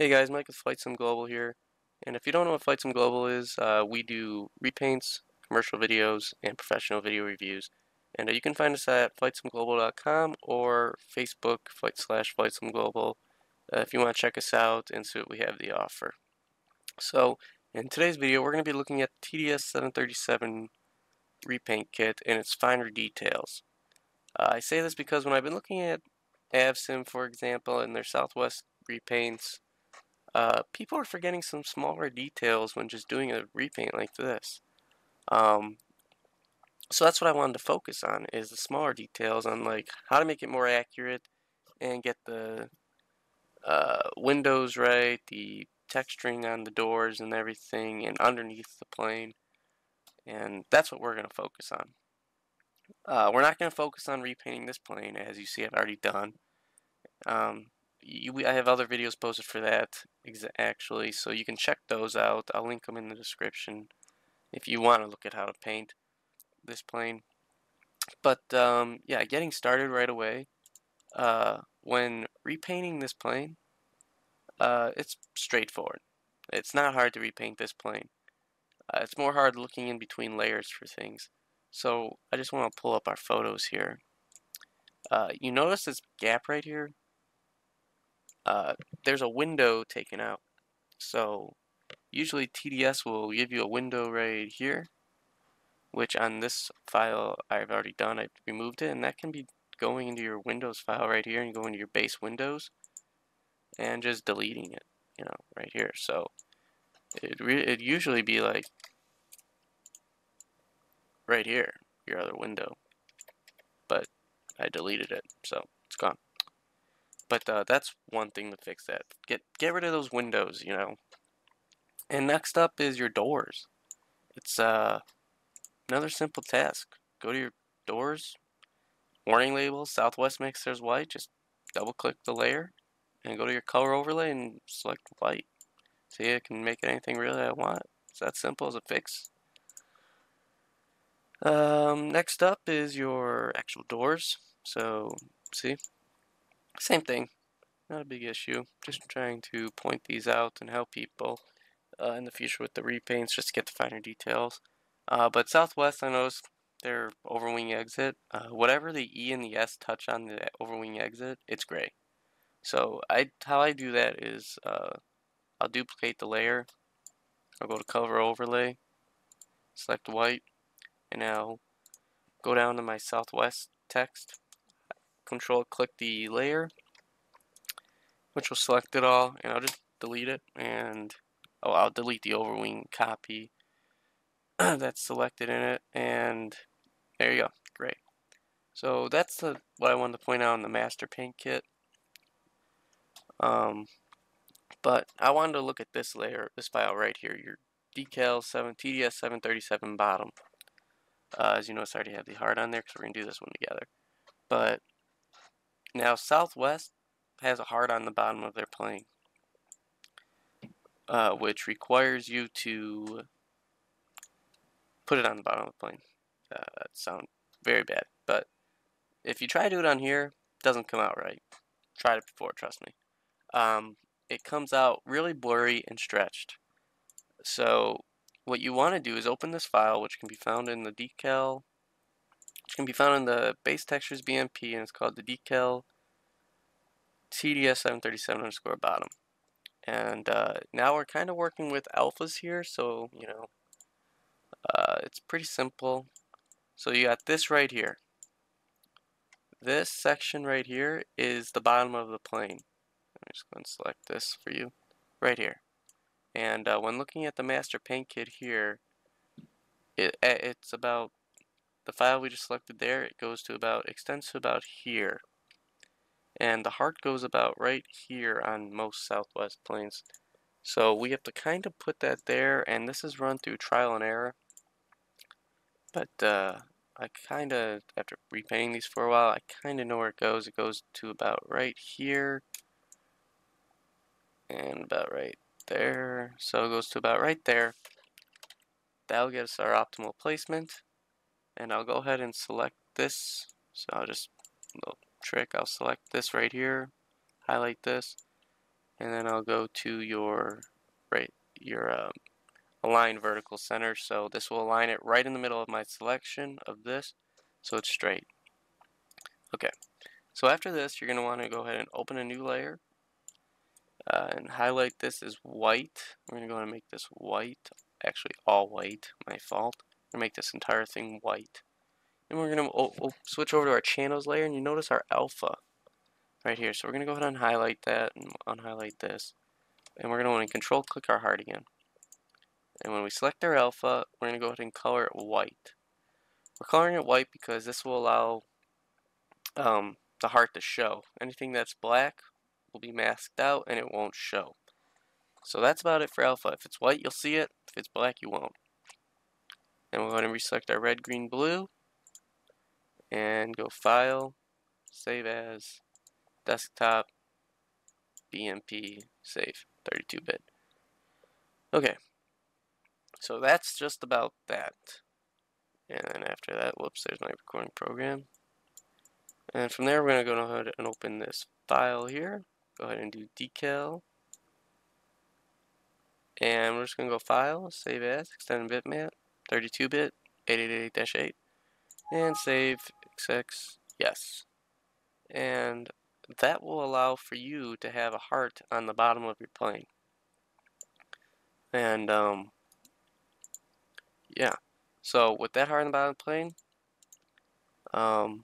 Hey guys, Mike with FlightSim Global here, and if you don't know what FlightSim Global is, we do repaints, commercial videos, and professional video reviews, and you can find us at FlightSimGlobal.com or Facebook, /FlightSimGlobal, if you want to check us out and see what we have to offer. So, in today's video, we're going to be looking at TDS 737 repaint kit and its finer details. I say this because when I've been looking at AvSim, for example, and their Southwest repaints, people are forgetting some smaller details when just doing a repaint like this. So that's what I wanted to focus on, is the smaller details on like how to make it more accurate and get the windows right, the texturing on the doors and everything, and underneath the plane. And that's what we're going to focus on. We're not going to focus on repainting this plane, as you see I've already done. I have other videos posted for that, actually, so you can check those out. I'll link them in the description if you want to look at how to paint this plane. But yeah, getting started right away, when repainting this plane, it's straightforward. It's not hard to repaint this plane. It's more hard looking in between layers for things. So I just want to pull up our photos here. You notice this gap right here? There's a window taken out, so usually TDS will give you a window right here, which on this file I've already done. I removed it, and that can be going into your Windows file right here and go into your base Windows and just deleting it, you know, right here. So it'd usually be like right here, your other window, but I deleted it, so it's gone. But that's one thing to fix that. Get rid of those windows, you know. And next up is your doors. It's another simple task. Go to your doors, warning label, Southwest makes theirs white. Just double click the layer and go to your color overlay and select white. See, I can make it anything really I want. It's that simple as a fix. Next up is your actual doors. So, see? Same thing, not a big issue, just trying to point these out and help people in the future with the repaints, just to get the finer details. But Southwest, I noticed their overwing exit, whatever the E and the S touch on the overwing exit, it's gray. So how I do that is I'll duplicate the layer, I'll go to color overlay, select white, and I'll go down to my Southwest text, Control click the layer, which will select it all, and I'll just delete it. And oh, I'll delete the overwing copy that's selected in it, and there you go, great. So that's what I wanted to point out in the master paint kit. But I wanted to look at this layer, this file right here, your decal TDS 737 bottom. As you notice, I already have the heart on there because we're gonna do this one together, but. Now Southwest has a heart on the bottom of their plane, which requires you to put it on the bottom of the plane. That sounds very bad, but if you try to do it on here, it doesn't come out right. Tried it before, trust me. It comes out really blurry and stretched. So what you want to do is open this file, which can be found in the decal. Which can be found in the base textures BMP, and it's called the decal TDS 737_bottom. And now we're kind of working with alphas here, so you know it's pretty simple. So you got this right here. This section right here is the bottom of the plane. I'm just going to select this for you, right here. And when looking at the master paint kit here, it's about. The file we just selected there, it goes to about, extends to about here. And the heart goes about right here on most Southwest planes. So we have to kind of put that there, and this is run through trial and error. But I kind of, after repainting these for a while, I kind of know where it goes. It goes to about right here, and about right there. So it goes to about right there. That'll get us our optimal placement. And I'll go ahead and select this. So I'll just, little trick, I'll select this right here, highlight this, and then I'll go to your align vertical center. So this will align it right in the middle of my selection of this, so it's straight. Okay, so after this you're going to want to go ahead and open a new layer and highlight this as white. We're going to go ahead and make this white, actually all white, my fault. We're going to make this entire thing white. And we're going to switch over to our channels layer, and you notice our alpha right here. So we're going to go ahead and highlight that and unhighlight this. And we're going to want to control click our heart again. And when we select our alpha, we're going to go ahead and color it white. We're coloring it white because this will allow the heart to show. Anything that's black will be masked out and it won't show. So that's about it for alpha. If it's white, you'll see it. If it's black, you won't. And we'll go ahead and reselect our red, green, blue. And go File, Save As, Desktop, BMP, Save, 32-bit. Okay, so that's just about that. And then after that, whoops, there's my recording program. And from there, we're going to go ahead and open this file here. Go ahead and do decal. And we're just going to go File, Save As, Extended Bitmap, 32-bit, 888-8. And save XX, yes. And that will allow for you to have a heart on the bottom of your plane. And, yeah. So, with that heart on the bottom of the plane,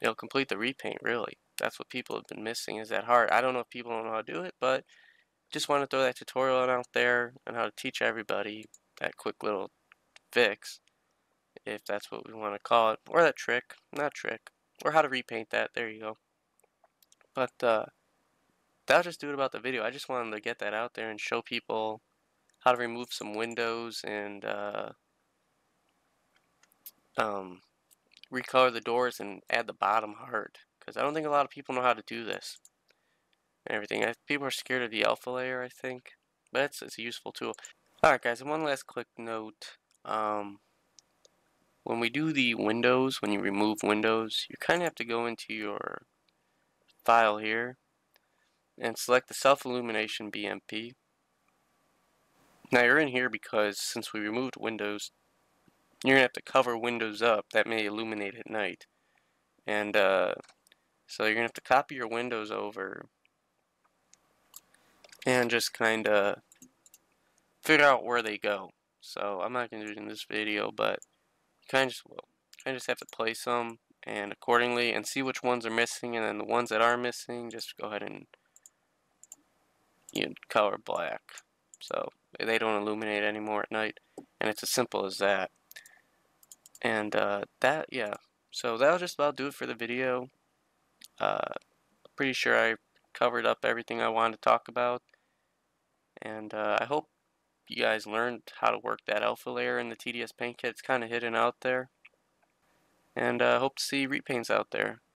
it'll complete the repaint, really. That's what people have been missing, is that heart. I don't know if people don't know how to do it, but just want to throw that tutorial out there on how to teach everybody that quick little fix, if that's what we want to call it, or that trick, not trick, or how to repaint that, there you go. But that'll just do it about the video. I just wanted to get that out there and show people how to remove some windows and recolor the doors and add the bottom heart, because I don't think a lot of people know how to do this and everything. People are scared of the alpha layer, I think, but it's a useful tool. Alright guys, and one last quick note. When we do the windows, when you remove windows, you kind of have to go into your file here and select the self-illumination BMP. Now you're in here because since we removed windows, you're going to have to cover windows up. That may illuminate at night. And so you're going to have to copy your windows over and just kind of figure out where they go. So I'm not going to do it in this video, but I just have to place them and accordingly and see which ones are missing, and then the ones that are missing just go ahead and color black so they don't illuminate anymore at night. And it's as simple as that. And yeah, so that'll just about do it for the video. Pretty sure I covered up everything I wanted to talk about, and I hope you guys learned how to work that alpha layer in the TDS paint kit. It's kind of hidden out there, and I hope to see repaints out there.